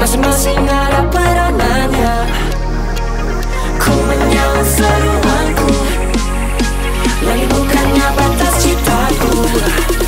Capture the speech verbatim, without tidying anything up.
masing-masing ada peranannya. Ku menyala seruanku, lagi bukannya batas citaku.